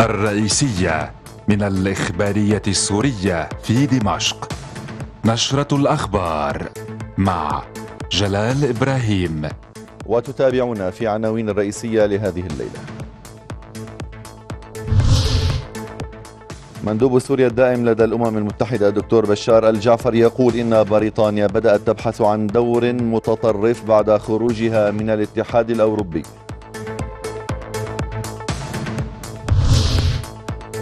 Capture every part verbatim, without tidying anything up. الرئيسية من الإخبارية السورية في دمشق، نشرة الأخبار مع جلال إبراهيم، وتتابعون في عناوين الرئيسية لهذه الليلة. مندوب سوريا الدائم لدى الأمم المتحدة الدكتور بشار الجعفري يقول إن بريطانيا بدأت تبحث عن دور متطرف بعد خروجها من الاتحاد الأوروبي.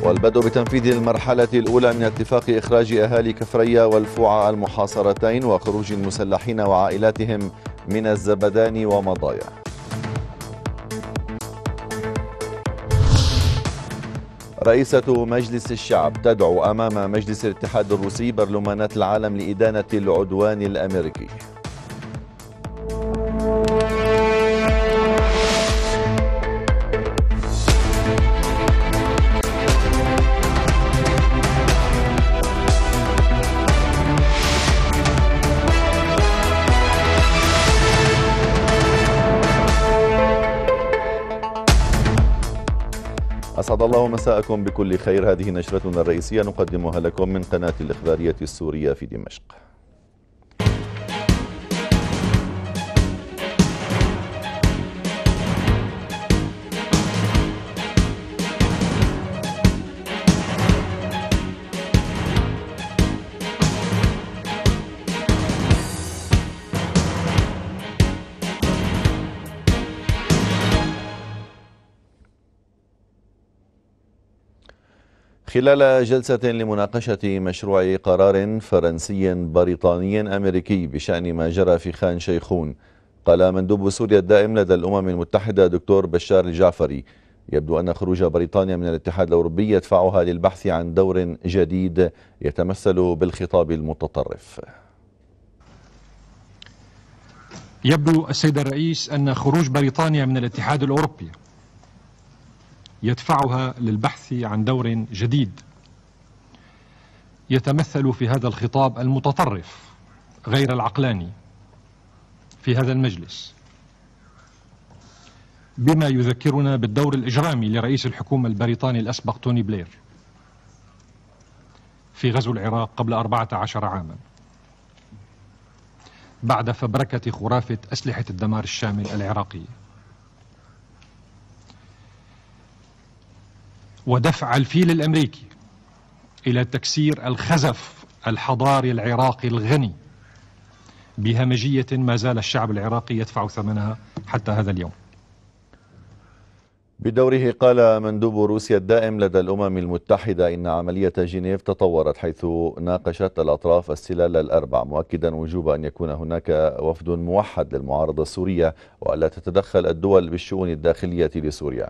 والبدء بتنفيذ المرحلة الأولى من اتفاق إخراج أهالي كفرية والفوعة المحاصرتين وخروج المسلحين وعائلاتهم من الزبدان ومضايا. رئيسة مجلس الشعب تدعو أمام مجلس الاتحاد الروسي برلمانات العالم لإدانة العدوان الأمريكي. أسعد الله مساءكم بكل خير. هذه نشرتنا الرئيسية نقدمها لكم من قناة الإخبارية السورية في دمشق. خلال جلسة لمناقشة مشروع قرار فرنسي بريطاني أمريكي بشأن ما جرى في خان شيخون، قال مندوب سوريا الدائم لدى الأمم المتحدة دكتور بشار الجعفري يبدو أن خروج بريطانيا من الاتحاد الأوروبي يدفعها للبحث عن دور جديد يتمثل بالخطاب المتطرف. يبدو السيد الرئيس أن خروج بريطانيا من الاتحاد الأوروبي يدفعها للبحث عن دور جديد يتمثل في هذا الخطاب المتطرف غير العقلاني في هذا المجلس، بما يذكرنا بالدور الإجرامي لرئيس الحكومة البريطاني الأسبق توني بلير في غزو العراق قبل أربعة عشر عاما بعد فبركة خرافة أسلحة الدمار الشامل العراقية، ودفع الفيل الأمريكي إلى تكسير الخزف الحضاري العراقي الغني بهمجية ما زال الشعب العراقي يدفع ثمنها حتى هذا اليوم. بدوره قال مندوب روسيا الدائم لدى الأمم المتحدة إن عملية جنيف تطورت حيث ناقشت الأطراف السلال الأربع، مؤكدا وجوب أن يكون هناك وفد موحد للمعارضة السورية وألا تتدخل الدول بالشؤون الداخلية لسوريا.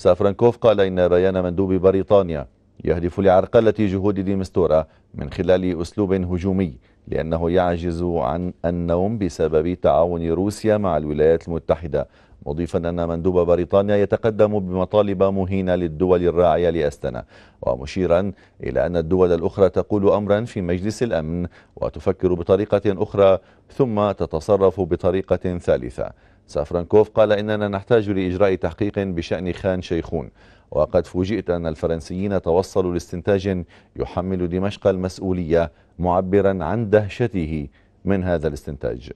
سافرانكوف قال إن بيان مندوب بريطانيا يهدف لعرقلة جهود ديمستورا من خلال أسلوب هجومي لأنه يعجز عن النوم بسبب تعاون روسيا مع الولايات المتحدة، مضيفا أن مندوب بريطانيا يتقدم بمطالب مهينة للدول الراعية لأستنا، ومشيرا إلى أن الدول الأخرى تقول أمرا في مجلس الأمن وتفكر بطريقة أخرى ثم تتصرف بطريقة ثالثة. سافرانكوف قال إننا نحتاج لإجراء تحقيق بشأن خان شيخون، وقد فوجئت أن الفرنسيين توصلوا لاستنتاج يحمل دمشق المسؤولية، معبرا عن دهشته من هذا الاستنتاج.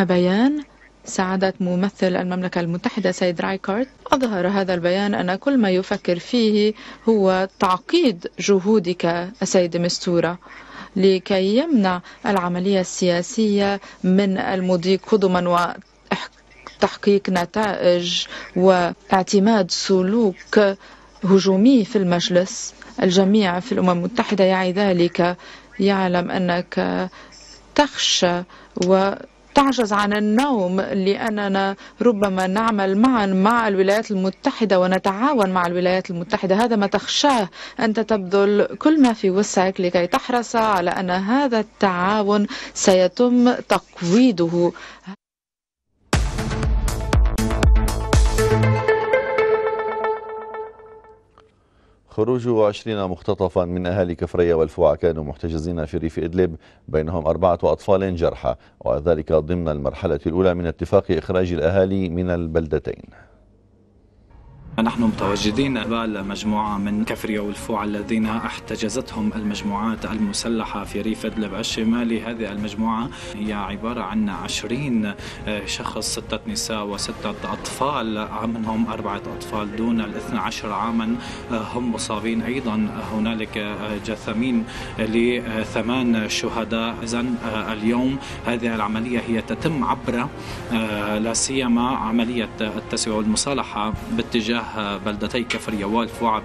بيان سعادة ممثل المملكة المتحدة سيد رايكارد أظهر هذا البيان أن كل ما يفكر فيه هو تعقيد جهودك سيد مستورة لكي يمنع العملية السياسية من المضي قدما وتحقيق نتائج واعتماد سلوك هجومي في المجلس. الجميع في الأمم المتحدة يعي ذلك، يعلم أنك تخشى و تعجز عن النوم لأننا ربما نعمل معا مع الولايات المتحدة ونتعاون مع الولايات المتحدة. هذا ما تخشاه، أنت تبذل كل ما في وسعك لكي تحرص على أن هذا التعاون سيتم تقويضه. خروج عشرين مختطفا من أهالي كفرية والفوع كانوا محتجزين في ريف إدلب بينهم أربعة أطفال جرحى، وذلك ضمن المرحلة الأولى من اتفاق إخراج الأهالي من البلدتين. نحن متواجدين قبال مجموعة من كفرية والفوع الذين احتجزتهم المجموعات المسلحة في ريف إدلب الشمالي. هذه المجموعة هي عبارة عن عشرين شخص، ستة نساء وستة أطفال، منهم أربعة أطفال دون الاثنى عشر عاما هم مصابين أيضا. هنالك جثمين لثمان شهداء. إذن اليوم هذه العملية هي تتم عبر لا سيما عملية التسوية والمصالحة باتجاه بلدتي كفرية والفوع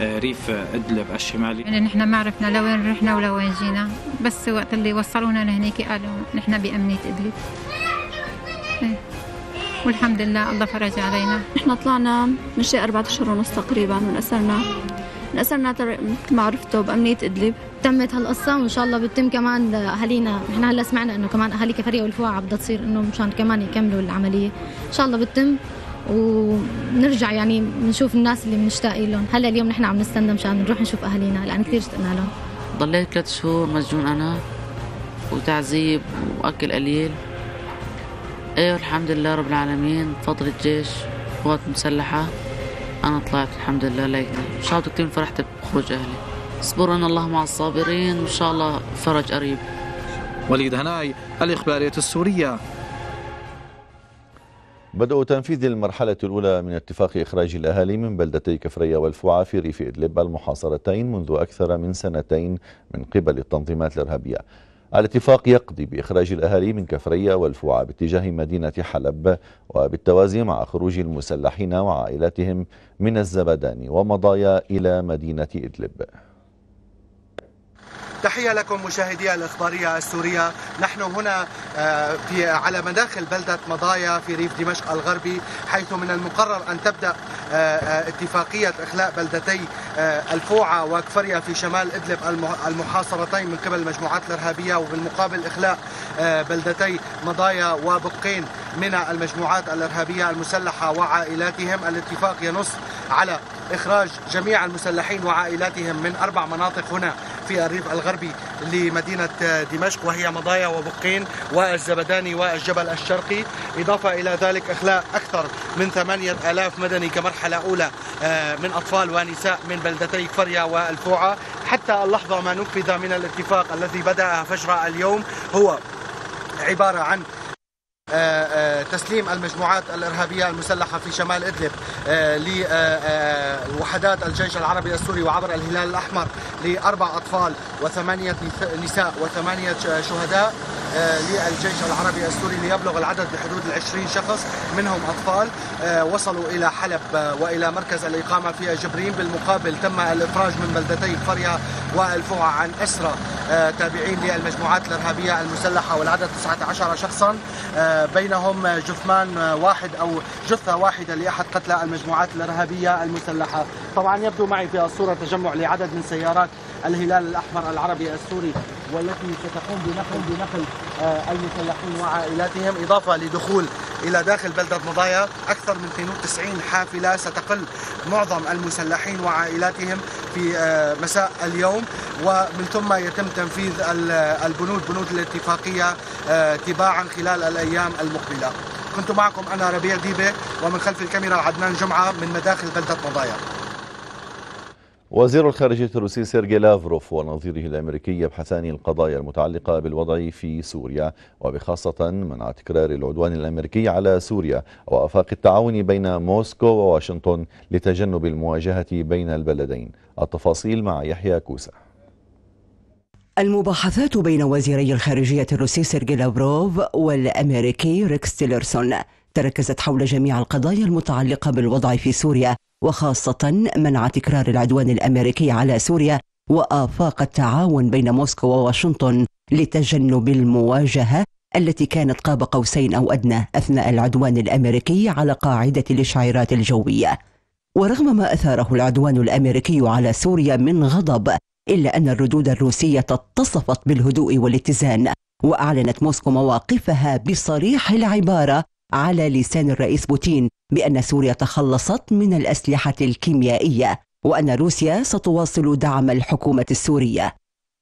بريف إدلب الشمالي. نحن ما عرفنا لوين رحنا ولوين جينا، بس وقت اللي وصلونا لهنيك قالوا نحن بأمنية إدلب، والحمد لله الله فرج علينا. نحن طلعنا من شيء أربعة أشهر ونص تقريبا، ونأسرنا نأسرنا مثل ما عرفتوا بأمنية إدلب. تمت هالقصة وإن شاء الله بتتم كمان لأهالينا. نحن هلا سمعنا إنه كمان أهالي كفرية والفوع بدها تصير إنه مشان كمان يكملوا العملية، إن شاء الله بتتم ونرجع يعني نشوف الناس اللي بنشتاق لهم. هلا اليوم نحن عم نستنى مشان نروح نشوف اهالينا لان كثير اشتقنا لهم. ضليت ثلاث شهور مسجون انا وتعذيب واكل قليل. ايه والحمد لله رب العالمين بفضل الجيش قوات مسلحه انا طلعت الحمد لله. ليك مش عارفه كثير فرحت بخروج اهلي. اصبروا ان الله مع الصابرين وان شاء الله فرج قريب. وليد هناي، الاخباريه السوريه. بدء تنفيذ المرحلة الأولى من اتفاق إخراج الأهالي من بلدتي كفرية والفوعة في ريف إدلب المحاصرتين منذ أكثر من سنتين من قبل التنظيمات الإرهابية. الاتفاق يقضي بإخراج الأهالي من كفرية والفوعة باتجاه مدينة حلب، وبالتوازي مع خروج المسلحين وعائلاتهم من الزبداني ومضايا إلى مدينة إدلب. تحية لكم مشاهدي الإخبارية السورية. نحن هنا في على مداخل بلدة مضايا في ريف دمشق الغربي، حيث من المقرر أن تبدأ اتفاقية إخلاء بلدتي الفوعة وكفرية في شمال إدلب المحاصرتين من قبل المجموعات الإرهابية، وبالمقابل إخلاء بلدتي مضايا وبقين من المجموعات الإرهابية المسلحة وعائلاتهم. الاتفاق ينص على إخراج جميع المسلحين وعائلاتهم من أربع مناطق هنا في الريف الغربي لمدينة دمشق، وهي مضايا وبقين والزبداني والجبل الشرقي، إضافة إلى ذلك إخلاء أكثر من ثمانية آلاف مدني كمرحلة أولى من أطفال ونساء من بلدتي كفرية والفوعة. حتى اللحظة ما نفذ من الاتفاق الذي بدأ فجر اليوم هو عبارة عن تسليم المجموعات الإرهابية المسلحة في شمال إدلب لوحدات الجيش العربي السوري وعبر الهلال الأحمر لأربع أطفال وثمانية نساء وثمانية شهداء للجيش العربي السوري، ليبلغ العدد بحدود العشرين شخص منهم أطفال. وصلوا إلى حلب وإلى مركز الإقامة في جبرين. بالمقابل تم الإفراج من بلدتي كفرية والفوعة عن أسرى تابعين للمجموعات الإرهابية المسلحة، والعدد تسعة عشر شخصا، بينهم جثمان واحد أو جثة واحدة لأحد قتلى المجموعات الإرهابية المسلحة. طبعا يبدو معي في الصورة تجمع لعدد من سيارات الهلال الأحمر العربي السوري والتي ستقوم بنقل بنقل المسلحين وعائلاتهم، إضافة لدخول إلى داخل بلدة مضايا أكثر من اثنين وتسعين حافلة ستقل معظم المسلحين وعائلاتهم في مساء اليوم. ومن ثم يتم تنفيذ البنود بنود الاتفاقية تباعا خلال الأيام المقبلة. كنت معكم أنا ربيع ديبة، ومن خلف الكاميرا عدنان جمعة من مداخل بلدة مضايا. وزير الخارجية الروسي سيرجي لافروف ونظيره الأمريكي يبحثان القضايا المتعلقة بالوضع في سوريا، وبخاصة منع تكرار العدوان الأمريكي على سوريا وآفاق التعاون بين موسكو وواشنطن لتجنب المواجهة بين البلدين. التفاصيل مع يحيى كوسة. المباحثات بين وزيري الخارجية الروسي سيرجي لافروف والأمريكي ريكس تيلرسون تركزت حول جميع القضايا المتعلقة بالوضع في سوريا، وخاصة منع تكرار العدوان الأمريكي على سوريا وآفاق التعاون بين موسكو وواشنطن لتجنب المواجهة التي كانت قاب قوسين أو أدنى أثناء العدوان الأمريكي على قاعدة الإشعارات الجوية. ورغم ما أثاره العدوان الأمريكي على سوريا من غضب، إلا أن الردود الروسية اتصفت بالهدوء والاتزان، وأعلنت موسكو مواقفها بصريح العبارة على لسان الرئيس بوتين بأن سوريا تخلصت من الأسلحة الكيميائية وأن روسيا ستواصل دعم الحكومة السورية.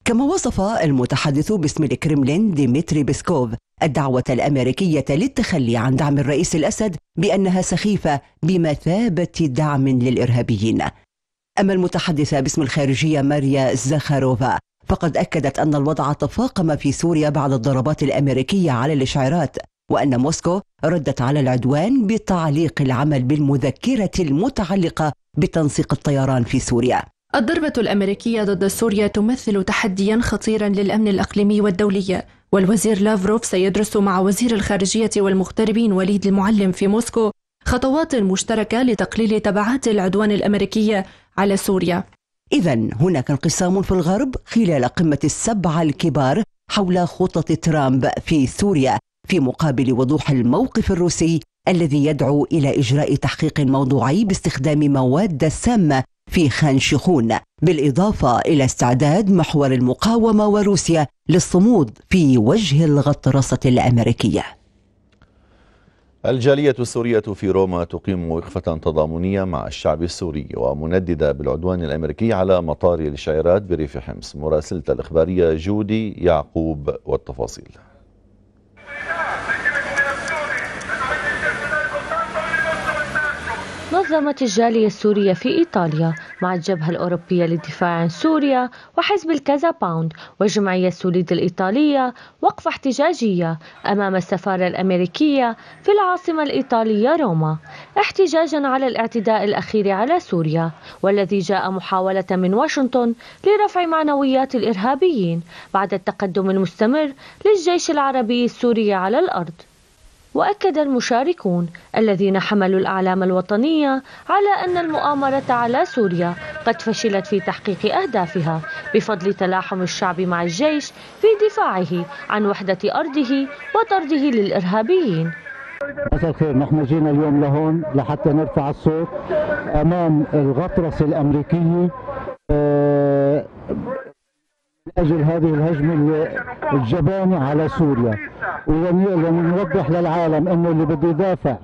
كما وصف المتحدث باسم الكرملين ديمتري بيسكوف الدعوة الأمريكية للتخلي عن دعم الرئيس الأسد بأنها سخيفة بمثابة دعم للإرهابيين. أما المتحدثة باسم الخارجية ماريا زخاروفا فقد أكدت أن الوضع تفاقم في سوريا بعد الضربات الأمريكية على الإشعارات، وأن موسكو ردت على العدوان بتعليق العمل بالمذكرة المتعلقة بتنسيق الطيران في سوريا. الضربة الأمريكية ضد سوريا تمثل تحديا خطيرا للأمن الأقليمي والدولي، والوزير لافروف سيدرس مع وزير الخارجية والمغتربين وليد المعلم في موسكو خطوات مشتركة لتقليل تبعات العدوان الأمريكي على سوريا. إذن هناك انقسام في الغرب خلال قمة السبعة الكبار حول خطط ترامب في سوريا، في مقابل وضوح الموقف الروسي الذي يدعو إلى إجراء تحقيق موضوعي باستخدام مواد سامة في خانشخون، بالإضافة إلى استعداد محور المقاومة وروسيا للصمود في وجه الغطرسة الأمريكية. الجالية السورية في روما تقيم وقفة تضامنية مع الشعب السوري ومنددة بالعدوان الأمريكي على مطار الشعيرات بريف حمص. مراسلة الإخبارية جودي يعقوب والتفاصيل. نظمت الجالية السورية في إيطاليا مع الجبهة الأوروبية للدفاع عن سوريا وحزب الكازا باوند وجمعية سوليد الإيطالية وقفة احتجاجية أمام السفارة الأمريكية في العاصمة الإيطالية روما، احتجاجا على الاعتداء الأخير على سوريا والذي جاء محاولة من واشنطن لرفع معنويات الإرهابيين بعد التقدم المستمر للجيش العربي السوري على الأرض. وأكد المشاركون الذين حملوا الأعلام الوطنية على أن المؤامرة على سوريا قد فشلت في تحقيق أهدافها بفضل تلاحم الشعب مع الجيش في دفاعه عن وحدة أرضه وطرده للإرهابيين. مساء الخير، نحن جينا اليوم لهون لحتى نرفع الصوت أمام الغطرسة الأمريكية أه... من أجل هذه الهجمة الجبانة على سوريا، ونوضح للعالم أنه اللي بده يدافع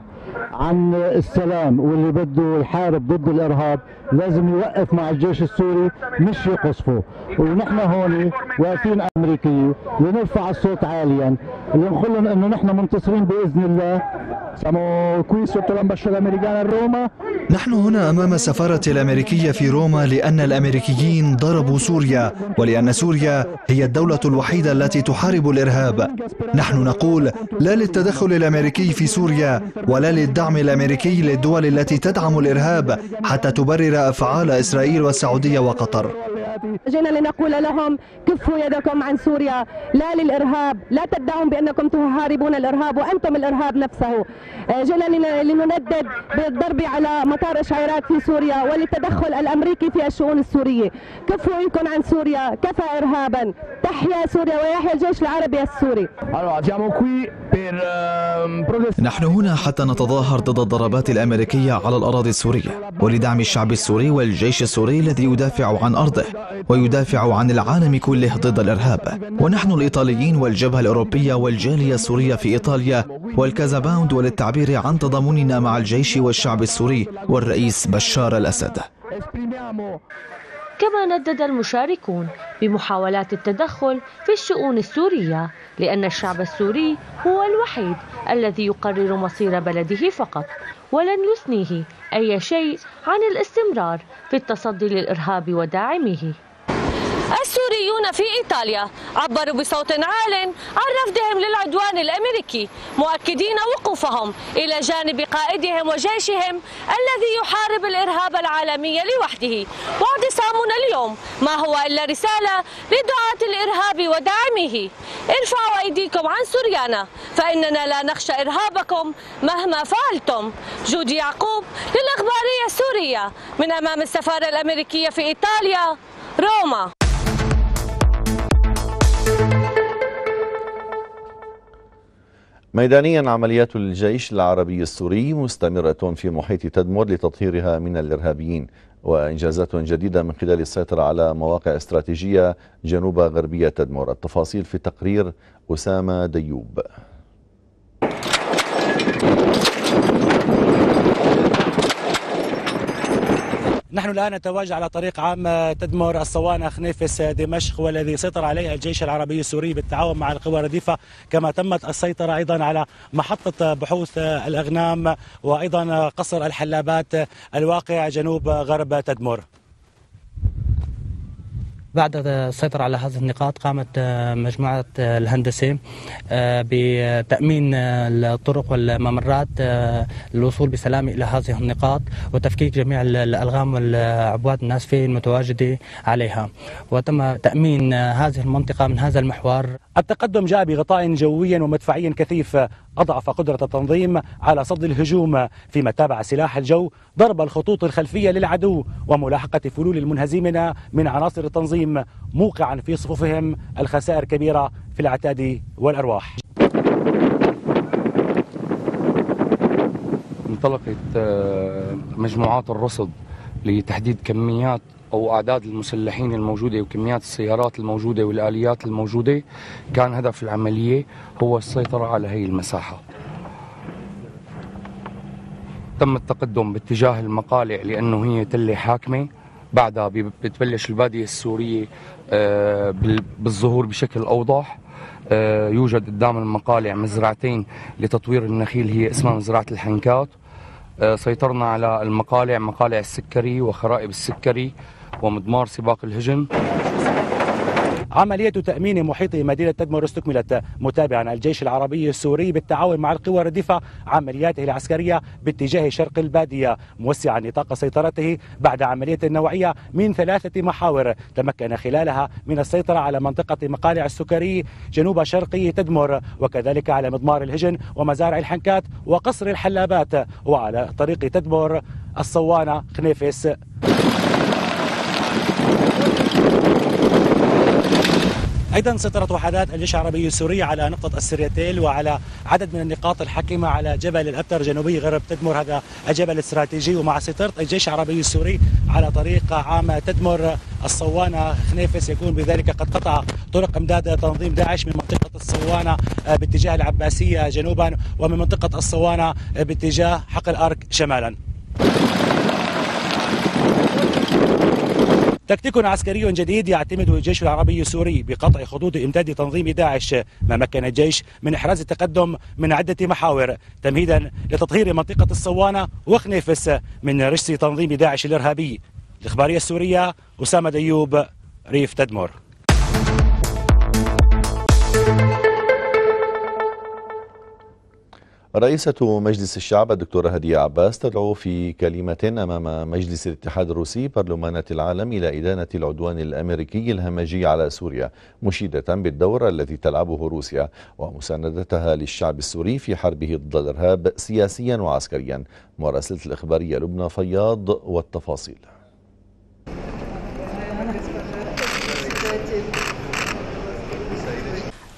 عن السلام واللي بده يحارب ضد الإرهاب لازم يوقف مع الجيش السوري مش يقصفه، ونحن هون واقفين أمريكية لنرفع الصوت عاليا لنقول لهم أنه نحن منتصرين بإذن الله. نحن هنا أمام السفارة الأمريكية في روما لأن الأمريكيين ضربوا سوريا ولأن سوريا هي الدولة الوحيدة التي تحارب الإرهاب. نحن نقول لا للتدخل الأمريكي في سوريا ولا للدعم الأمريكي للدول التي تدعم الإرهاب حتى تبرر أفعال إسرائيل والسعودية وقطر. جئنا لنقول لهم كفوا يدكم عن سوريا، لا للإرهاب، لا تدعون بأنكم تحاربون الإرهاب وأنتم الإرهاب نفسه. جئنا لنندد بالضرب على مطار الشعيرات في سوريا وللتدخل الأمريكي في الشؤون السورية. كفوا يدكم عن سوريا، كفى إرهابا. تحيا سوريا ويحيا الجيش العربي السوري. نحن هنا حتى نتظاهر ضد الضربات الأمريكية على الأراضي السورية ولدعم الشعب السوري والجيش السوري الذي يدافع عن أرضه ويدافع عن العالم كله ضد الإرهاب. ونحن الإيطاليين والجبهة الأوروبية والجالية السورية في إيطاليا والكازا باوند وللتعبير عن تضامننا مع الجيش والشعب السوري والرئيس بشار الأسد. كما ندد المشاركون بمحاولات التدخل في الشؤون السورية لأن الشعب السوري هو الوحيد الذي يقرر مصير بلده فقط، ولن يثنيه أي شيء عن الاستمرار في التصدي للإرهاب وداعميه. السوريون في إيطاليا عبروا بصوت عال عن رفضهم للعدوان الأمريكي، مؤكدين وقوفهم إلى جانب قائدهم وجيشهم الذي يحارب الإرهاب العالمي لوحده. واعتصامنا اليوم ما هو إلا رسالة لدعاة الإرهاب وداعميه: ارفعوا أيديكم عن سوريانا فإننا لا نخشى إرهابكم مهما فعلتم. جودي يعقوب للإخبارية السورية من أمام السفارة الأمريكية في إيطاليا روما. ميدانيا، عمليات الجيش العربي السوري مستمرة في محيط تدمر لتطهيرها من الإرهابيين، وإنجازات جديدة من خلال السيطرة على مواقع استراتيجية جنوب غربية تدمر. التفاصيل في تقرير أسامة ديوب. نحن الآن نتواجد على طريق عام تدمر الصوانخ نفس دمشق، والذي سيطر عليها الجيش العربي السوري بالتعاون مع القوى الرديفة، كما تمت السيطرة أيضا على محطة بحوث الأغنام وأيضا قصر الحلابات الواقع جنوب غرب تدمر. بعد السيطرة على هذه النقاط قامت مجموعة الهندسة بتأمين الطرق والممرات للوصول بسلام إلى هذه النقاط وتفكيك جميع الألغام والعبوات الناسفة المتواجدة عليها، وتم تأمين هذه المنطقة من هذا المحور. التقدم جاء بغطاء جوي ومدفعي كثيف أضعف قدرة التنظيم على صد الهجوم، فيما تابع سلاح الجو ضرب الخطوط الخلفية للعدو وملاحقة فلول المنهزمين من عناصر التنظيم، موقعا في صفوفهم الخسائر كبيرة في العتاد والأرواح. انطلقت مجموعات الرصد لتحديد كميات أو أعداد المسلحين الموجودة وكميات السيارات الموجودة والآليات الموجودة. كان هدف العملية هو السيطرة على هذه المساحة. تم التقدم باتجاه المقالع لأنه هي تلة حاكمة، بعدها بتبلش البادية السورية بالظهور بشكل أوضح. يوجد قدام المقالع مزرعتين لتطوير النخيل، هي اسمها مزرعة الحنكات. سيطرنا على المقالع، مقالع السكري وخرائب السكري ومضمار سباق الهجن. عملية تأمين محيط مدينة تدمر استكملت، متابعا الجيش العربي السوري بالتعاون مع القوى الرديفة عملياته العسكرية باتجاه شرق البادية، موسعا نطاق سيطرته بعد عملية نوعية من ثلاثة محاور تمكن خلالها من السيطرة على منطقة مقالع السكري جنوب شرقي تدمر، وكذلك على مضمار الهجن ومزارع الحنكات وقصر الحلابات، وعلى طريق تدمر الصوانة خنيفس. أيضا سيطرت وحدات الجيش العربي السوري على نقطة السريتيل وعلى عدد من النقاط الحاكمة على جبل الأبتر جنوبي غرب تدمر، هذا الجبل الاستراتيجي. ومع سيطرة الجيش العربي السوري على طريق عام تدمر الصوانة خنيفس يكون بذلك قد قطع طرق امداد تنظيم داعش من منطقة الصوانة باتجاه العباسية جنوبا ومن منطقة الصوانة باتجاه حقل أرك شمالا. تكتيك عسكري جديد يعتمد الجيش العربي السوري بقطع خطوط إمداد تنظيم داعش، ما مكن الجيش من إحراز التقدم من عدة محاور تمهيدا لتطهير منطقة الصوانة وخنيفس من رجس تنظيم داعش الإرهابي. الإخبارية السورية، أسامة ديوب، ريف تدمر. رئيسة مجلس الشعب الدكتورة هدى عباس تدعو في كلمة أمام مجلس الاتحاد الروسي برلمانات العالم إلى إدانة العدوان الأمريكي الهمجي على سوريا، مشيدة بالدور الذي تلعبه روسيا ومساندتها للشعب السوري في حربه ضد الإرهاب سياسيا وعسكريا. مراسلة الإخبارية لبنى فياض والتفاصيل.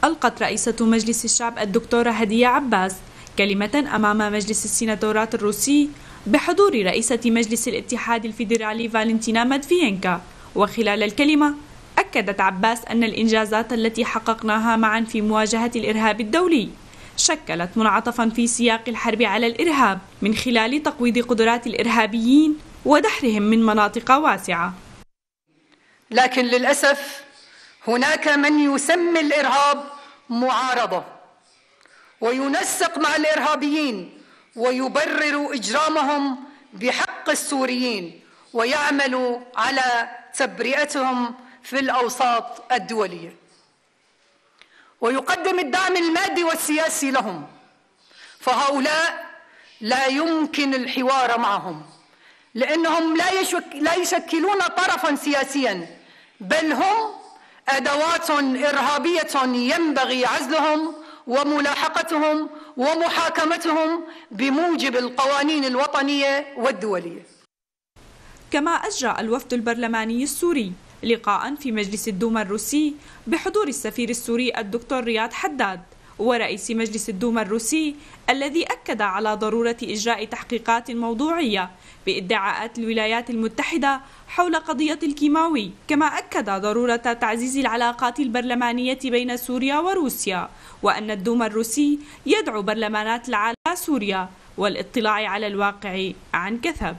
ألقت رئيسة مجلس الشعب الدكتورة هدى عباس كلمة أمام مجلس السيناتورات الروسي بحضور رئيسة مجلس الاتحاد الفيدرالي فالنتينا مدفيديكا، وخلال الكلمة أكدت عباس أن الإنجازات التي حققناها معا في مواجهة الإرهاب الدولي شكلت منعطفا في سياق الحرب على الإرهاب من خلال تقويض قدرات الإرهابيين ودحرهم من مناطق واسعة. لكن للأسف هناك من يسمي الإرهاب معارضة وينسق مع الإرهابيين ويبرر إجرامهم بحق السوريين ويعمل على تبرئتهم في الأوساط الدولية ويقدم الدعم المادي والسياسي لهم، فهؤلاء لا يمكن الحوار معهم لأنهم لا لا يشكلون طرفا سياسيا، بل هم أدوات إرهابية ينبغي عزلهم وملاحقتهم ومحاكمتهم بموجب القوانين الوطنية والدولية. كما أجرى الوفد البرلماني السوري لقاء في مجلس الدوما الروسي بحضور السفير السوري الدكتور رياض حداد ورئيس مجلس الدوما الروسي، الذي أكد على ضرورة إجراء تحقيقات موضوعية بإدعاءات الولايات المتحدة حول قضية الكيماوي، كما أكد ضرورة تعزيز العلاقات البرلمانية بين سوريا وروسيا، وأن الدوما الروسي يدعو برلمانات العالم إلى سوريا والاطلاع على الواقع عن كثب.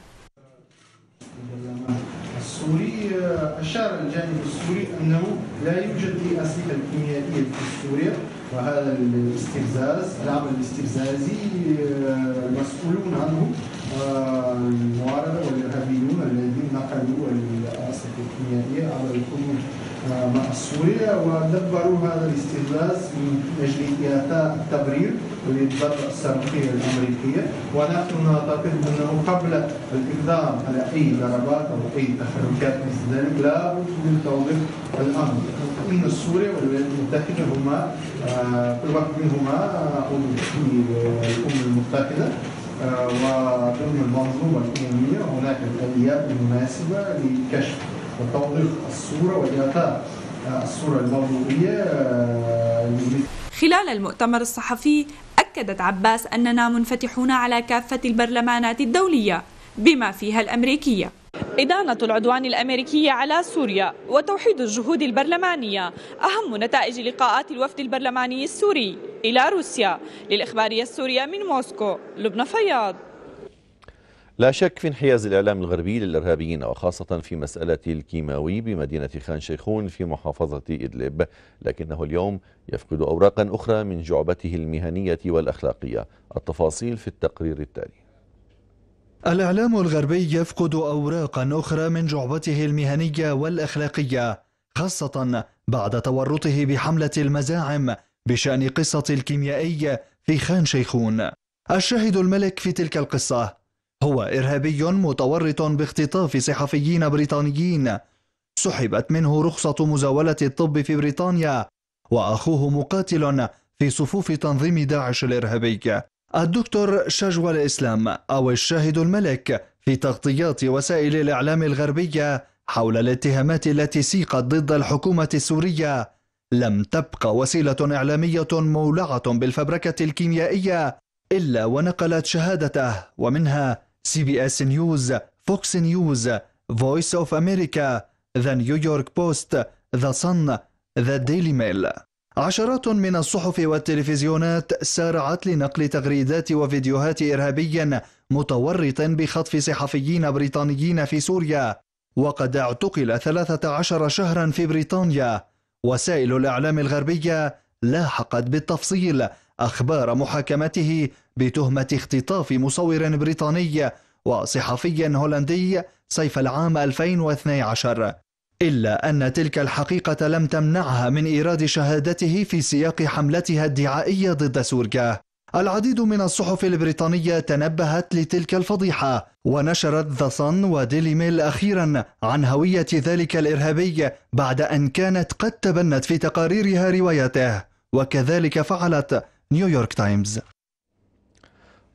السوري، أشار الجانب السوري أنه لا يوجد أسلحة كيميائية في سوريا، وهذا الاستفزاز، العمل الاستفزازي المسؤولون عنه المعارضة والإرهابيون الذين نقلوا الأسلحة الكيميائية على الحدود مع سوريا ودبروا هذا الاستفزاز من أجل إعطاء التبرير للضربة الصاروخية الأمريكية. ونحن نعتقد أنه قبل الإقدام على أي ضربات أو أي تحركات مثل ذلك لا بد من توضيح الأمر، إن سوريا والولايات المتحدة هما كل واحد منهما عضو في الأمم المتحدة، وضمن المنظومة الأممية هناك الآليات المناسبة لكشف وتوضيح الصورة وإعطاء الصورة الموضوعية. خلال المؤتمر الصحفي أكدت عباس أننا منفتحون على كافة البرلمانات الدولية بما فيها الأمريكية. إدانة العدوان الأمريكي على سوريا وتوحيد الجهود البرلمانية أهم نتائج لقاءات الوفد البرلماني السوري إلى روسيا. للإخبارية السورية من موسكو، لبنى فياض. لا شك في انحياز الإعلام الغربي للإرهابيين وخاصة في مسألة الكيماوي بمدينة خان شيخون في محافظة إدلب، لكنه اليوم يفقد أوراقا أخرى من جعبته المهنية والأخلاقية. التفاصيل في التقرير التالي. الإعلام الغربي يفقد أوراقا أخرى من جعبته المهنية والأخلاقية، خاصة بعد تورطه بحملة المزاعم بشأن قصة الكيميائي في خان شيخون. الشاهد الملك في تلك القصة هو إرهابي متورط باختطاف صحفيين بريطانيين، سحبت منه رخصة مزاولة الطب في بريطانيا، وأخوه مقاتل في صفوف تنظيم داعش الإرهابي. الدكتور شجوى الإسلام أو الشاهد الملك في تغطيات وسائل الإعلام الغربية حول الاتهامات التي سيقت ضد الحكومة السورية، لم تبقى وسيلة إعلامية مولعة بالفبركة الكيميائية إلا ونقلت شهادته، ومنها سي بي اس نيوز، فوكس نيوز، فويس اوف أمريكا، ذا نيويورك بوست، ذا صن، ذا ديلي ميل. عشرات من الصحف والتلفزيونات سارعت لنقل تغريدات وفيديوهات إرهابي متورط بخطف صحفيين بريطانيين في سوريا، وقد اعتقل ثلاثة عشر شهرا في بريطانيا. وسائل الإعلام الغربية لاحقت بالتفصيل أخبار محاكمته بتهمة اختطاف مصور بريطاني وصحفي هولندي صيف العام ألفين واثني عشر، إلا أن تلك الحقيقة لم تمنعها من إيراد شهادته في سياق حملتها الدعائية ضد سوريا. العديد من الصحف البريطانية تنبهت لتلك الفضيحة، ونشرت ذا صن وديلي ميل أخيرا عن هوية ذلك الإرهابي بعد أن كانت قد تبنت في تقاريرها روايته، وكذلك فعلت نيويورك تايمز.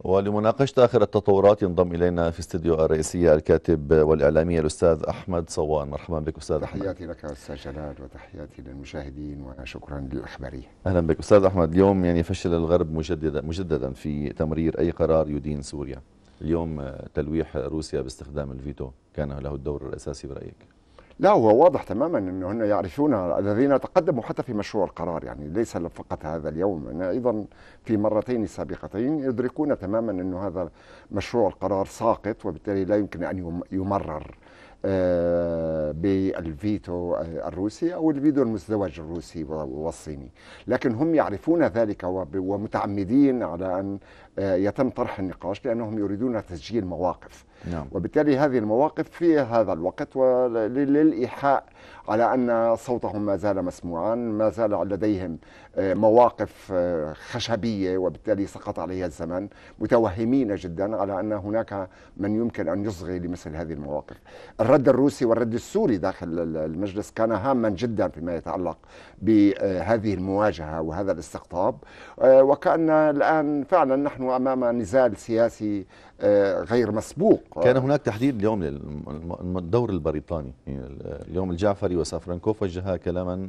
ولمناقشة آخر التطورات ينضم إلينا في استديو الرئيسية الكاتب والإعلامي الأستاذ أحمد صوان. مرحبا بك أستاذ أحمد. تحياتي لك أستاذ جلال وتحياتي للمشاهدين وشكرا للإخبارية. أهلا بك أستاذ أحمد. اليوم يعني فشل الغرب مجددا مجددا في تمرير أي قرار يدين سوريا. اليوم تلويح روسيا باستخدام الفيتو كان له الدور الأساسي برأيك؟ لا، هو واضح تماما أنه هن يعرفون الذين تقدموا حتى في مشروع القرار، يعني ليس فقط هذا اليوم، أنا أيضا في مرتين سابقتين يدركون تماما أنه هذا مشروع القرار ساقط، وبالتالي لا يمكن أن يمرر بالفيتو الروسي أو الفيتو المزدوج الروسي والصيني، لكن هم يعرفون ذلك ومتعمدين على أن يتم طرح النقاش لأنهم يريدون تسجيل مواقف. نعم. وبالتالي هذه المواقف في هذا الوقت وللإيحاء على أن صوتهم ما زال مسموعا، ما زال لديهم مواقف خشبية وبالتالي سقط عليها الزمن، متوهمين جدا على أن هناك من يمكن أن يصغي لمثل هذه المواقف. الرد الروسي والرد السوري داخل المجلس كان هاما جدا فيما يتعلق بهذه المواجهة وهذا الاستقطاب، وكأن الآن فعلا نحن أمام نزال سياسي غير مسبوق. كان هناك تحديد اليوم للدور البريطاني، يعني اليوم الجعفري وسافرانكوف وجها كلاما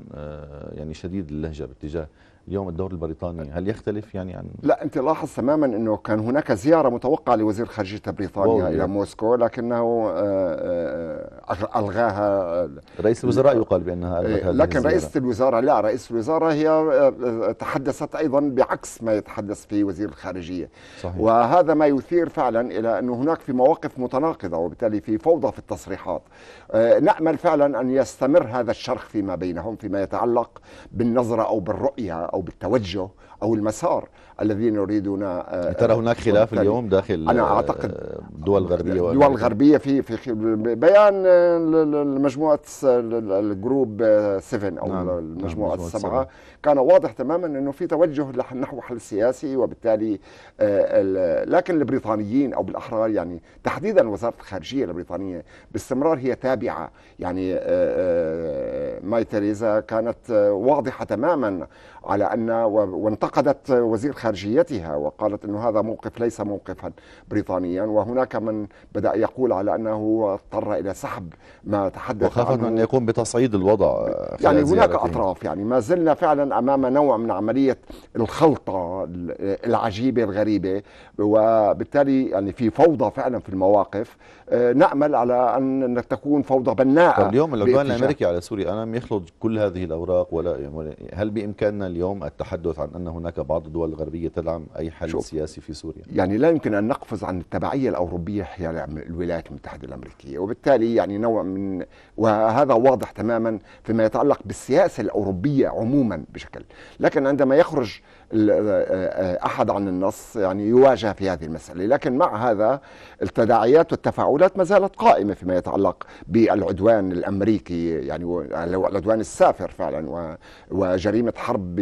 يعني شديد اللهجة باتجاه اليوم الدور البريطاني، هل يختلف يعني عن؟ لا، انت لاحظ تماما انه كان هناك زياره متوقعه لوزير خارجيه بريطانيا الى موسكو، لكنه الغاها رئيس الوزراء، يقال بانها ألغت. لكن رئيسه الوزراء لا، رئيس الوزراء هي تحدثت ايضا بعكس ما يتحدث فيه وزير الخارجيه. صحيح. وهذا ما يثير فعلا الى انه هناك في مواقف متناقضه، وبالتالي في فوضى في التصريحات. نامل فعلا ان يستمر هذا الشرخ فيما بينهم فيما يتعلق بالنظره او بالرؤيه او بالتوجه او المسار الذي نريدنا. ترى هناك خلاف اليوم داخل أنا أعتقد دول غربية دول غربية في في بيان مجموعة الجروب سبعة أو نعم المجموعة السبعة، كان واضح تماما أنه في توجه نحو حل سياسي، وبالتالي لكن البريطانيين أو بالأحرى يعني تحديدا وزارة الخارجية البريطانية باستمرار هي تابعة، يعني ماي تريزا كانت واضحة تماما على أن وانتقدت وزير خارجيتها وقالت أنه هذا موقف ليس موقفا بريطانيا، وهناك من بدأ يقول على أنه اضطر إلى سحب ما تحدث وخافت أن يقوم بتصعيد الوضع. يعني هناك أطراف، يعني ما زلنا فعلا أمام نوع من عملية الخلطة العجيبة الغريبة، وبالتالي يعني في فوضى فعلا في المواقف. نأمل على أن تكون فوضى بناءة. اليوم العدوان الأمريكي على سوريا ألم يخلط كل هذه الأوراق، ولا هل بإمكاننا اليوم التحدث عن أن هناك بعض الدول الغربية تدعم أي حل شوف. سياسي في سوريا؟ يعني لا يمكن أن نقفز عن التبعية الأوروبية حيال الولايات المتحدة الأمريكية، وبالتالي يعني نوع من وهذا واضح تماما فيما يتعلق بالسياسة الأوروبية عموما بشكل، لكن عندما يخرج أحد عن النص يعني يواجه في هذه المسألة، لكن مع هذا التداعيات والتفاعلات ما زالت قائمة فيما يتعلق بالعدوان الأمريكي، يعني العدوان السافر فعلا وجريمة حرب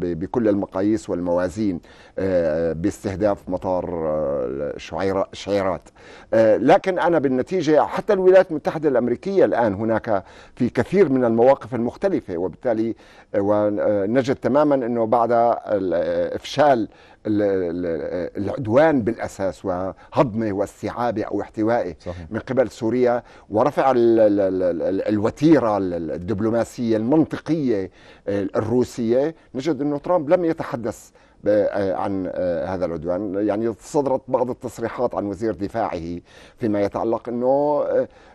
بكل المقاييس والموازين باستهداف مطار شعيرات. لكن أنا بالنتيجة حتى الولايات المتحدة الأمريكية الآن هناك في كثير من المواقف المختلفة، وبالتالي نجد تماما أنه بعد إفشال العدوان بالأساس وهضمه واستيعابه أو احتوائه من قبل سوريا ورفع ال ال ال الوتيرة الدبلوماسية المنطقية الروسية، نجد أنه ترامب لم يتحدث عن هذا العدوان. يعني صدرت بعض التصريحات عن وزير دفاعه فيما يتعلق أنه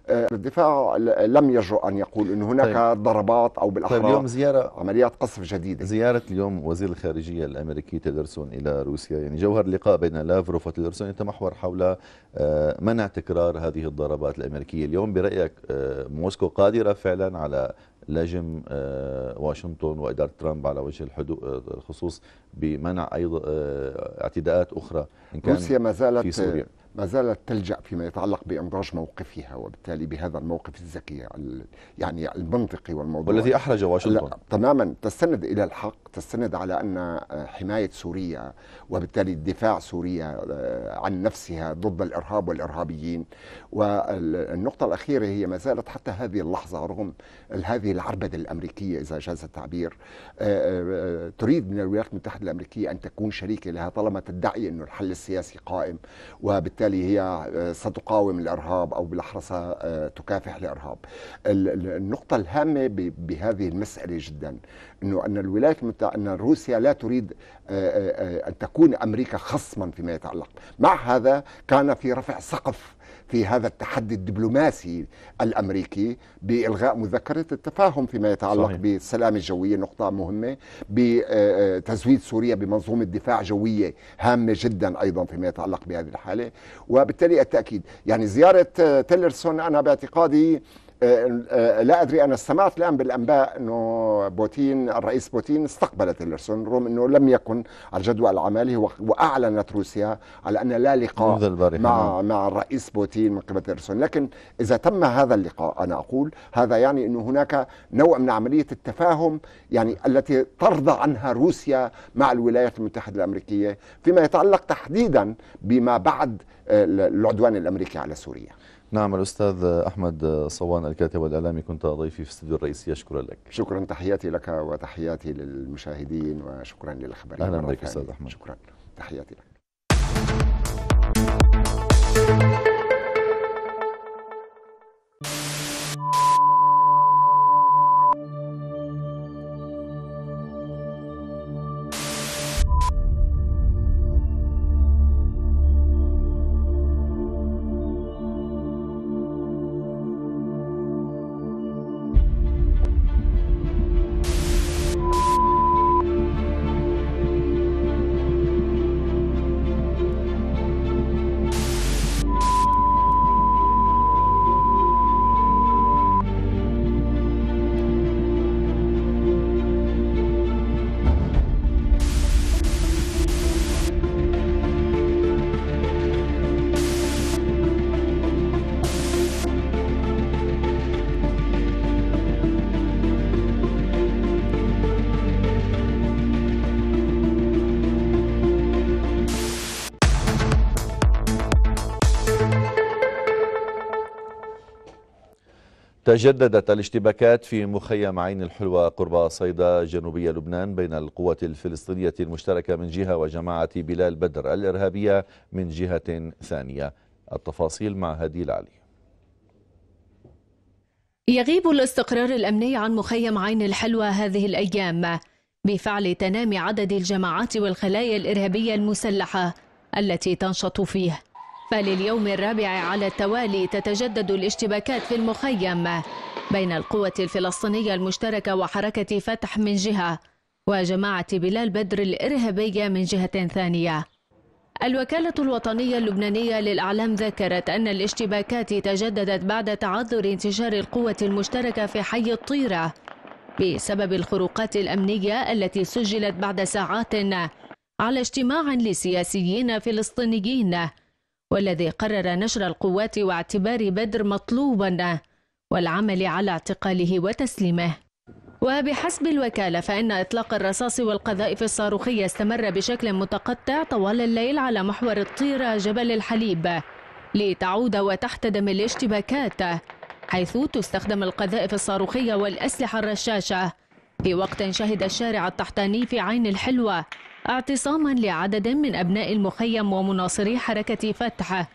الدفاع لم يجرؤ أن يقول أن هناك طيب. ضربات أو بالأحرى طيب اليوم زيارة عمليات قصف جديدة. زيارة اليوم وزير الخارجية الأمريكي تيلرسون إلى روسيا، يعني جوهر اللقاء بين لافروف وتيلرسون يتمحور حول منع تكرار هذه الضربات الأمريكية. اليوم برأيك موسكو قادرة فعلا على لجم واشنطن وإدارة ترامب على وجه الخصوص بمنع أيضا اعتداءات أخرى إن كان روسيا ما زالت في سوريا؟ ما زالت تلجأ فيما يتعلق بإنضاج موقفها، وبالتالي بهذا الموقف الذكي يعني المنطقي والموضوع والذي أحرج واشنطن تماما. تستند إلى الحق، تستند على أن حماية سوريا وبالتالي الدفاع سوريا عن نفسها ضد الإرهاب والإرهابيين. والنقطة الأخيرة هي ما زالت حتى هذه اللحظة رغم هذه العربدة الأمريكية إذا جاز التعبير تريد من الولايات المتحدة الأمريكية أن تكون شريكة لها طالما تدعي أن الحل السياسي قائم، وبالتالي اللي هي ستقاوم الإرهاب أو بالأحرى ستكافح الإرهاب. النقطة الهامة بهذه المسألة جدا أنه أن الولايات المتحدة أن روسيا لا تريد أن تكون أمريكا خصما فيما يتعلق. مع هذا كان في رفع سقف في هذا التحدي الدبلوماسي الأمريكي بإلغاء مذكرة التفاهم فيما يتعلق صحيح. بالسلام الجوية، نقطة مهمة، بتزويد سوريا بمنظومة دفاع جوية هامة جدا أيضا فيما يتعلق بهذه الحالة، وبالتالي التأكيد. يعني زيارة تيلرسون أنا باعتقادي لا أدري، أنا استمعت الآن بالأنباء أنه بوتين الرئيس بوتين استقبل تيلرسون رغم أنه لم يكن على جدول العمالي، وأعلنت روسيا على أن لا لقاء مع مع الرئيس بوتين من قبل تيلرسون. لكن إذا تم هذا اللقاء أنا أقول هذا يعني أنه هناك نوع من عملية التفاهم يعني التي ترضى عنها روسيا مع الولايات المتحدة الأمريكية فيما يتعلق تحديدا بما بعد العدوان الأمريكي على سوريا. نعم، الأستاذ أحمد صوان الكاتب والإعلامي كنت ضيفي في الاستوديو الرئيسي، أشكر لك. شكرا، تحياتي لك وتحياتي للمشاهدين، وشكرا للإخبارية. أهلا بك أستاذ أحمد. شكرا، تحياتي لك. تجددت الاشتباكات في مخيم عين الحلوة قرب صيدا جنوبية لبنان بين القوة الفلسطينية المشتركة من جهة وجماعة بلال بدر الإرهابية من جهة ثانية. التفاصيل مع هادي العلي. يغيب الاستقرار الأمني عن مخيم عين الحلوة هذه الأيام بفعل تنامي عدد الجماعات والخلايا الإرهابية المسلحة التي تنشط فيه، فلليوم الرابع على التوالي تتجدد الاشتباكات في المخيم بين القوة الفلسطينية المشتركة وحركة فتح من جهة وجماعة بلال بدر الإرهابية من جهة ثانية. الوكالة الوطنية اللبنانية للأعلام ذكرت أن الاشتباكات تجددت بعد تعذر انتشار القوة المشتركة في حي الطيرة بسبب الخروقات الأمنية التي سجلت بعد ساعات على اجتماع لسياسيين فلسطينيين، والذي قرر نشر القوات واعتبار بدر مطلوبا والعمل على اعتقاله وتسليمه. وبحسب الوكالة فإن إطلاق الرصاص والقذائف الصاروخية استمر بشكل متقطع طوال الليل على محور الطيرة جبل الحليب لتعود وتحتدم الاشتباكات، حيث تستخدم القذائف الصاروخية والأسلحة الرشاشة في وقت شهد الشارع التحتاني في عين الحلوة اعتصاما لعدد من أبناء المخيم ومناصري حركة فتح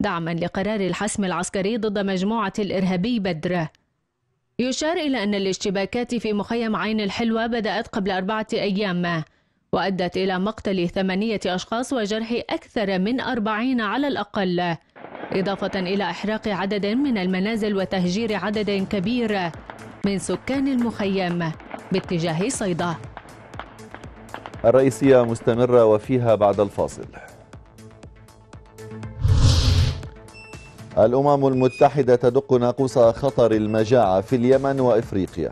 دعما لقرار الحسم العسكري ضد مجموعة الإرهابي بدر. يشار إلى أن الاشتباكات في مخيم عين الحلوة بدأت قبل أربعة أيام وأدت إلى مقتل ثمانية أشخاص وجرح أكثر من أربعين على الأقل، إضافة إلى إحراق عدد من المنازل وتهجير عدد كبير من سكان المخيم باتجاه صيدا. الرئيسية مستمرة وفيها بعد الفاصل. الأمم المتحدة تدق ناقوس خطر المجاعة في اليمن وإفريقيا.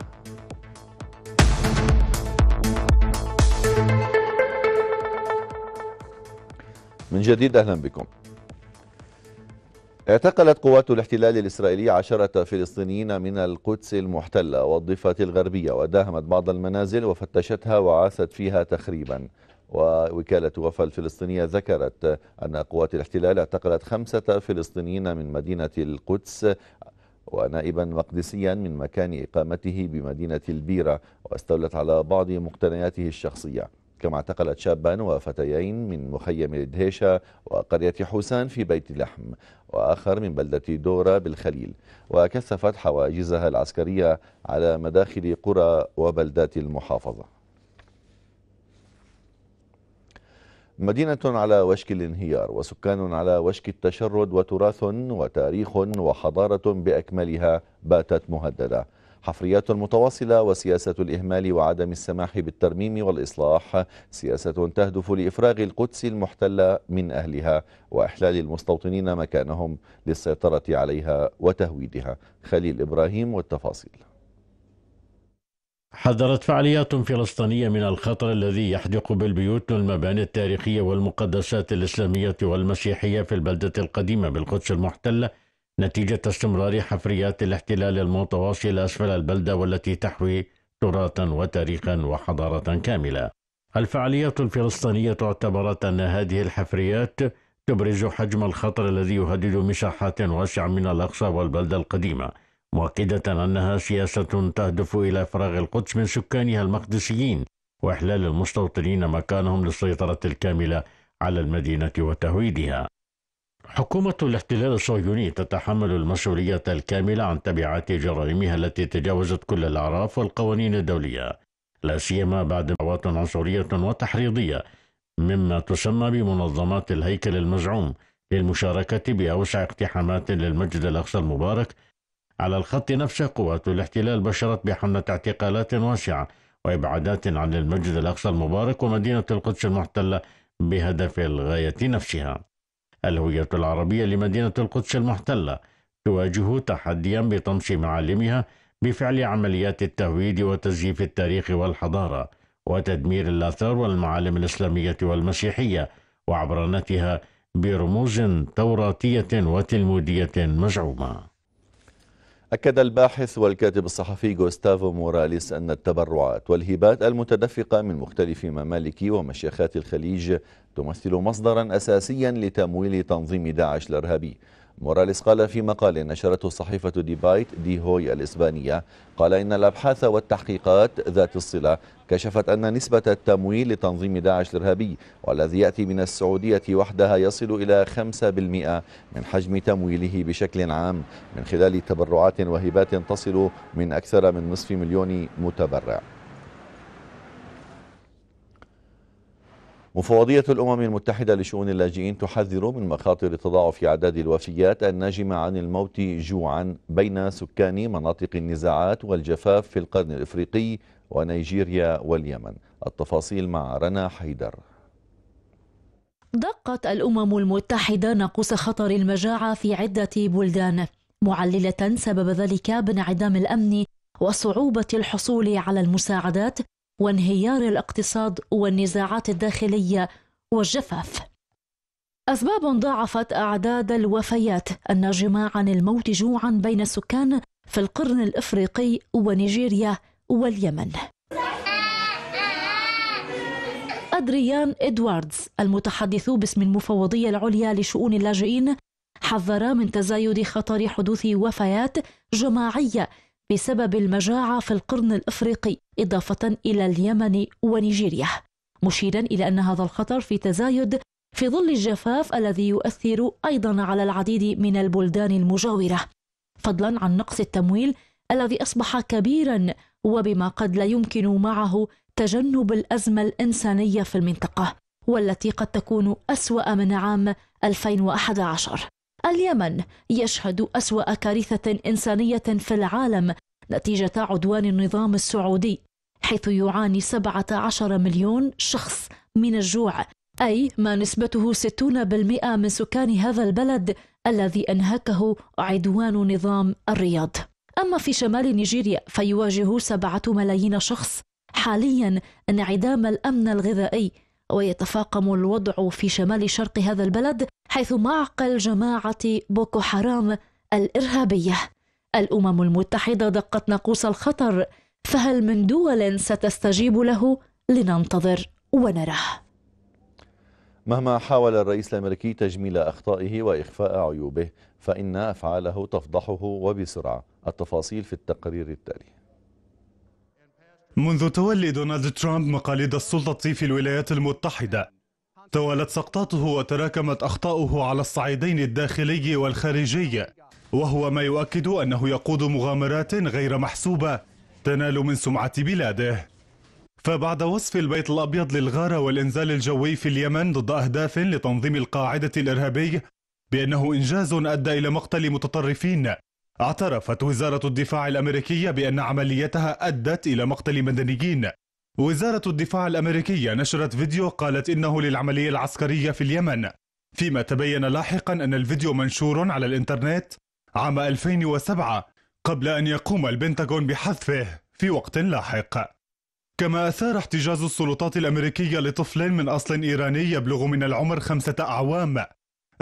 من جديد أهلا بكم. اعتقلت قوات الاحتلال الإسرائيلي عشرة فلسطينيين من القدس المحتلة والضفة الغربية وداهمت بعض المنازل وفتشتها وعاثت فيها تخريبا. ووكالة وفا الفلسطينية ذكرت أن قوات الاحتلال اعتقلت خمسة فلسطينيين من مدينة القدس ونائبا مقدسيا من مكان إقامته بمدينة البيرة واستولت على بعض مقتنياته الشخصية، كما اعتقلت شابا وفتيين من مخيم الدهيشة وقرية حسان في بيت لحم وآخر من بلدة دورة بالخليل، وكثفت حواجزها العسكرية على مداخل قرى وبلدات المحافظة. مدينة على وشك الانهيار وسكان على وشك التشرد وتراث وتاريخ وحضارة بأكملها باتت مهددة. حفريات متواصلة وسياسة الإهمال وعدم السماح بالترميم والإصلاح، سياسة تهدف لإفراغ القدس المحتلة من أهلها وإحلال المستوطنين مكانهم للسيطرة عليها وتهويدها. خليل إبراهيم والتفاصيل. حذرت فعاليات فلسطينية من الخطر الذي يحدق بالبيوت والمباني التاريخية والمقدسات الإسلامية والمسيحية في البلدة القديمة بالقدس المحتلة نتيجة استمرار حفريات الاحتلال المتواصلة أسفل البلدة والتي تحوي تراثا وتاريخا وحضارة كاملة. الفعاليات الفلسطينية اعتبرت أن هذه الحفريات تبرز حجم الخطر الذي يهدد مساحات واسعة من الأقصى والبلدة القديمة، مؤكدة أنها سياسة تهدف إلى إفراغ القدس من سكانها المقدسيين وإحلال المستوطنين مكانهم للسيطرة الكاملة على المدينة وتهويدها. حكومة الاحتلال الصهيوني تتحمل المسؤولية الكاملة عن تبعات جرائمها التي تجاوزت كل الأعراف والقوانين الدولية، لا سيما بعد دعوات عنصرية وتحريضية مما تسمى بمنظمات الهيكل المزعوم للمشاركة بأوسع اقتحامات للمسجد الأقصى المبارك. على الخط نفسه قوات الاحتلال بشرت بحملة اعتقالات واسعة وإبعادات عن المسجد الأقصى المبارك ومدينة القدس المحتلة بهدف الغاية نفسها. الهوية العربية لمدينة القدس المحتلة تواجه تحديا بطمس معالمها بفعل عمليات التهويد وتزييف التاريخ والحضارة وتدمير الآثار والمعالم الإسلامية والمسيحية وعبرنتها برموز توراتية وتلمودية مزعومة. أكد الباحث والكاتب الصحفي غوستافو موراليس أن التبرعات والهبات المتدفقة من مختلف ممالك ومشيخات الخليج تمثل مصدرا أساسيا لتمويل تنظيم داعش الإرهابي، موراليس قال في مقال نشرته صحيفة ديبايت دي هوي الإسبانية، قال إن الأبحاث والتحقيقات ذات الصلة كشفت أن نسبة التمويل لتنظيم داعش الإرهابي والذي يأتي من السعودية وحدها يصل إلى خمسة بالمئة من حجم تمويله بشكل عام من خلال تبرعات وهبات تصل من أكثر من نصف مليون متبرع. مفوضية الأمم المتحدة لشؤون اللاجئين تحذر من مخاطر تضاعف أعداد الوفيات الناجمة عن الموت جوعا بين سكان مناطق النزاعات والجفاف في القرن الإفريقي ونيجيريا واليمن. التفاصيل مع رنا حيدر. دقت الأمم المتحدة نقص خطر المجاعة في عدة بلدان، معللة سبب ذلك بانعدام الأمن وصعوبة الحصول على المساعدات وانهيار الاقتصاد والنزاعات الداخلية والجفاف. أسباب ضاعفت أعداد الوفيات الناجمة عن الموت جوعا بين السكان في القرن الإفريقي ونيجيريا واليمن. أدريان إدواردز المتحدث باسم المفوضية العليا لشؤون اللاجئين حذر من تزايد خطر حدوث وفيات جماعية بسبب المجاعة في القرن الإفريقي إضافة إلى اليمن ونيجيريا، مشيرا إلى أن هذا الخطر في تزايد في ظل الجفاف الذي يؤثر أيضا على العديد من البلدان المجاورة، فضلا عن نقص التمويل الذي أصبح كبيرا وبما قد لا يمكن معه تجنب الأزمة الإنسانية في المنطقة والتي قد تكون أسوأ من عام ألفين وأحد عشر. اليمن يشهد أسوأ كارثة إنسانية في العالم نتيجة عدوان النظام السعودي، حيث يعاني سبعة عشر مليون شخص من الجوع، أي ما نسبته ستين بالمئة من سكان هذا البلد الذي أنهكه عدوان نظام الرياض. أما في شمال نيجيريا فيواجه سبعة ملايين شخص حاليا انعدام الأمن الغذائي، ويتفاقم الوضع في شمال شرق هذا البلد حيث معقل جماعة بوكو حرام الإرهابية. الأمم المتحدة دقت ناقوس الخطر، فهل من دول ستستجيب له؟ لننتظر ونرى. مهما حاول الرئيس الأمريكي تجميل أخطائه وإخفاء عيوبه فإن أفعاله تفضحه وبسرعة. التفاصيل في التقرير التالي. منذ تولي دونالد ترامب مقاليد السلطة في الولايات المتحدة توالت سقطاته وتراكمت أخطاؤه على الصعيدين الداخلي والخارجي، وهو ما يؤكد أنه يقود مغامرات غير محسوبة تنال من سمعة بلاده. فبعد وصف البيت الأبيض للغارة والإنزال الجوي في اليمن ضد أهداف لتنظيم القاعدة الإرهابي بأنه إنجاز أدى إلى مقتل متطرفين، اعترفت وزارة الدفاع الأمريكية بأن عمليتها أدت إلى مقتل مدنيين. وزارة الدفاع الأمريكية نشرت فيديو قالت إنه للعملية العسكرية في اليمن، فيما تبين لاحقا أن الفيديو منشور على الإنترنت عام ألفين وسبعة قبل أن يقوم البنتاغون بحذفه في وقت لاحق. كما أثار احتجاز السلطات الأمريكية لطفل من أصل إيراني يبلغ من العمر خمسة أعوام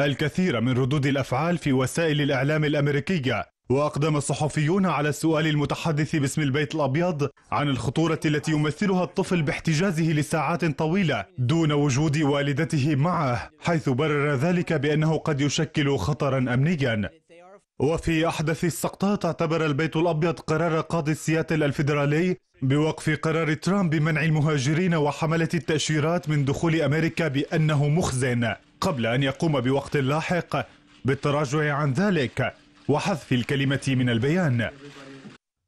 الكثير من ردود الأفعال في وسائل الإعلام الأمريكية، وأقدم الصحفيون على سؤال المتحدث باسم البيت الأبيض عن الخطورة التي يمثلها الطفل باحتجازه لساعات طويلة دون وجود والدته معه، حيث برر ذلك بأنه قد يشكل خطرا أمنيا. وفي أحدث السقطات اعتبر البيت الأبيض قرار قاضي سياتل الفيدرالي بوقف قرار ترامب بمنع المهاجرين وحملة التأشيرات من دخول أمريكا بأنه مخزن، قبل أن يقوم بوقت لاحق بالتراجع عن ذلك وحذف الكلمة من البيان.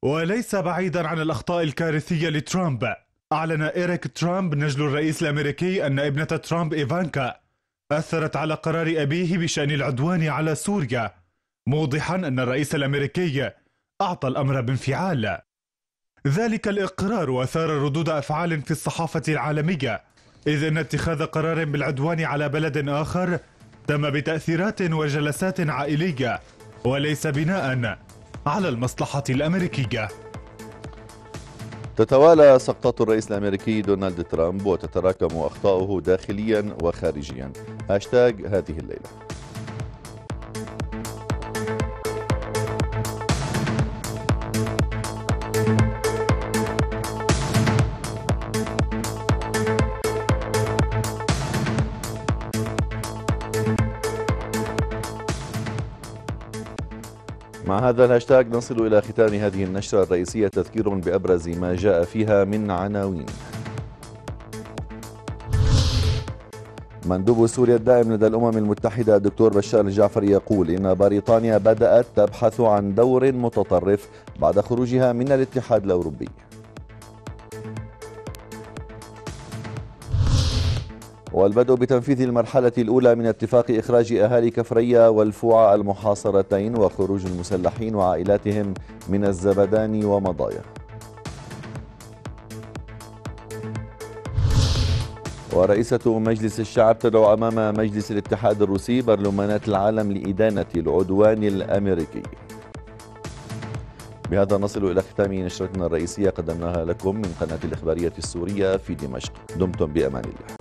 وليس بعيدا عن الأخطاء الكارثية لترامب، أعلن إريك ترامب نجل الرئيس الأمريكي أن ابنة ترامب إيفانكا أثرت على قرار أبيه بشأن العدوان على سوريا، موضحا أن الرئيس الأمريكي أعطى الأمر بانفعال. ذلك الإقرار أثار ردود أفعال في الصحافة العالمية، إذ أن اتخاذ قرار بالعدوان على بلد آخر تم بتأثيرات وجلسات عائلية وليس بناء على المصلحة الأمريكية. تتوالى سقطات الرئيس الأمريكي دونالد ترامب وتتراكم أخطاؤه داخليا وخارجيا. هاشتاج هذه الليلة. مع هذا الهاشتاج نصل إلى ختام هذه النشرة الرئيسية، تذكير بأبرز ما جاء فيها من عناوين. مندوب سوريا الدائم لدى الأمم المتحدة الدكتور بشار الجعفري يقول إن بريطانيا بدأت تبحث عن دور متطرف بعد خروجها من الاتحاد الأوروبي. والبدء بتنفيذ المرحلة الأولى من اتفاق إخراج أهالي كفرية والفوعة المحاصرتين وخروج المسلحين وعائلاتهم من الزبدان ومضايا. ورئيسة مجلس الشعب تدعو أمام مجلس الاتحاد الروسي برلمانات العالم لإدانة العدوان الأمريكي. بهذا نصل إلى ختام نشرتنا الرئيسية قدمناها لكم من قناة الإخبارية السورية في دمشق. دمتم بأمان الله.